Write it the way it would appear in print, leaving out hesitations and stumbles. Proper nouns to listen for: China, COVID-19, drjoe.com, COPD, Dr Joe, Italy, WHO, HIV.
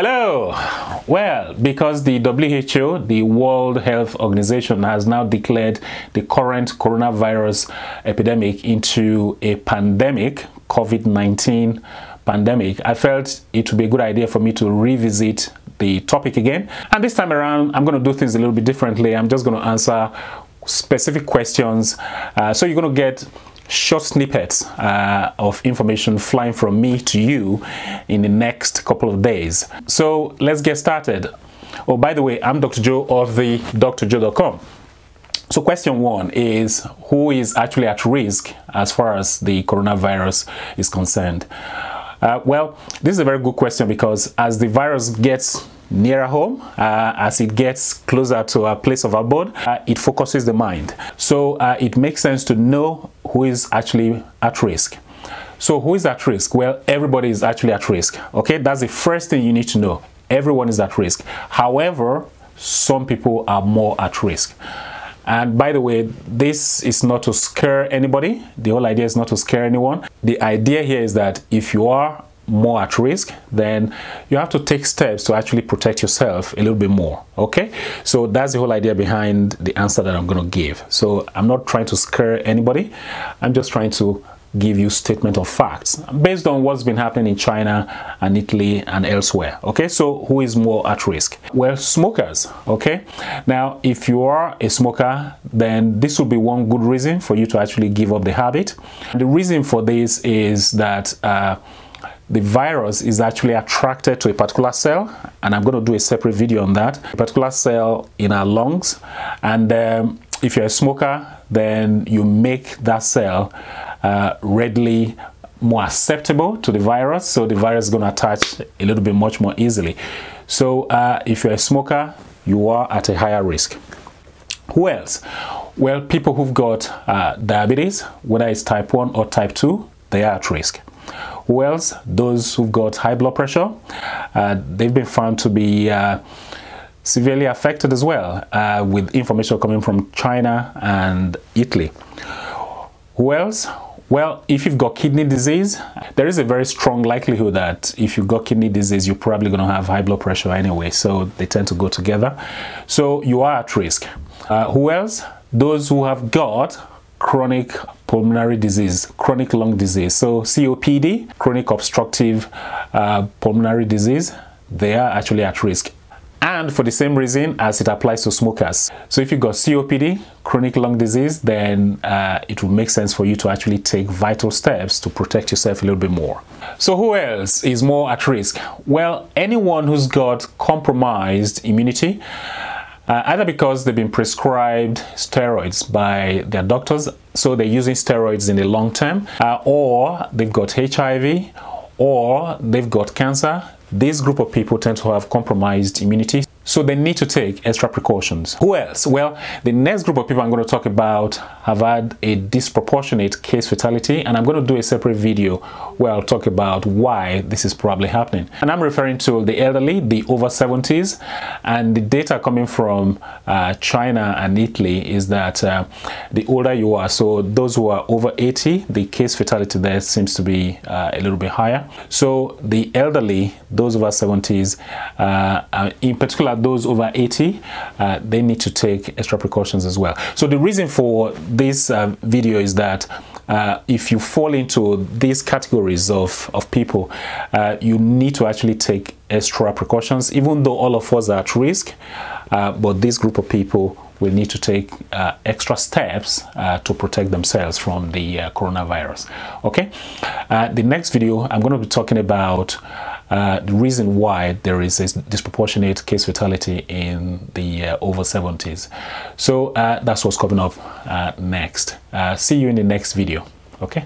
Hello! Well, because the WHO, the World Health Organization, has now declared the current coronavirus epidemic into a pandemic, COVID-19 pandemic, I felt it would be a good idea for me to revisit the topic again. And this time around, I'm going to do things a little bit differently. I'm just going to answer specific questions. So you're going to get short snippets of information flying from me to you in the next couple of days. So let's get started. Oh, by the way, I'm Dr. Joe of the drjoe.com. So question one is, who is actually at risk as far as the coronavirus is concerned? Well, this is a very good question, because as the virus gets nearer home, as it gets closer to our place of abode, it focuses the mind. So it makes sense to know who is actually at risk. So who is at risk? Well, everybody is actually at risk. Okay, that's the first thing you need to know. Everyone is at risk. However, some people are more at risk. And by the way, this is not to scare anybody. The whole idea is not to scare anyone. The idea here is that if you are more at risk, then you have to take steps to actually protect yourself a little bit more. Okay, so that's the whole idea behind the answer that I'm going to give. So I'm not trying to scare anybody. I'm just trying to give you statement of facts based on what's been happening in China and Italy and elsewhere. Okay, so who is more at risk? Well, smokers. Okay, now if you are a smoker, then this would be one good reason for you to actually give up the habit. And the reason for this is that the virus is actually attracted to a particular cell, and I'm going to do a separate video on that, a particular cell in our lungs. And if you're a smoker, then you make that cell readily more acceptable to the virus, so the virus is going to attach a little bit much more easily. So if you're a smoker, you are at a higher risk. Who else? Well, people who've got diabetes, whether it's type 1 or type 2, they are at risk. Who else? Those who've got high blood pressure, they've been found to be severely affected as well, with information coming from China and Italy. Who else? Well, if you've got kidney disease, there is a very strong likelihood that if you've got kidney disease, you're probably going to have high blood pressure anyway, so they tend to go together. So you are at risk. Who else? Those who have got chronic pulmonary disease, chronic lung disease, so COPD, chronic obstructive pulmonary disease, they are actually at risk. And for the same reason as it applies to smokers. So if you've got COPD, chronic lung disease, then it will make sense for you to actually take vital steps to protect yourself a little bit more. So who else is more at risk? Well, anyone who's got compromised immunity, either because they've been prescribed steroids by their doctors, so they're using steroids in the long term, or they've got HIV, or they've got cancer. This group of people tend to have compromised immunity, so they need to take extra precautions. Who else? Well, the next group of people I'm going to talk about have had a disproportionate case fatality, and I'm going to do a separate video where I'll talk about why this is probably happening. And I'm referring to the elderly, the over 70s, and the data coming from China and Italy is that the older you are, so those who are over 80, the case fatality there seems to be a little bit higher. So the elderly, those over 70s, in particular those over 80, they need to take extra precautions as well. So the reason for this video is that if you fall into these categories of people, you need to actually take extra precautions, even though all of us are at risk, but this group of people will need to take extra steps to protect themselves from the coronavirus. Okay, the next video I'm going to be talking about the reason why there is a disproportionate case fatality in the over 70s. So that's what's coming up next. See you in the next video. Okay.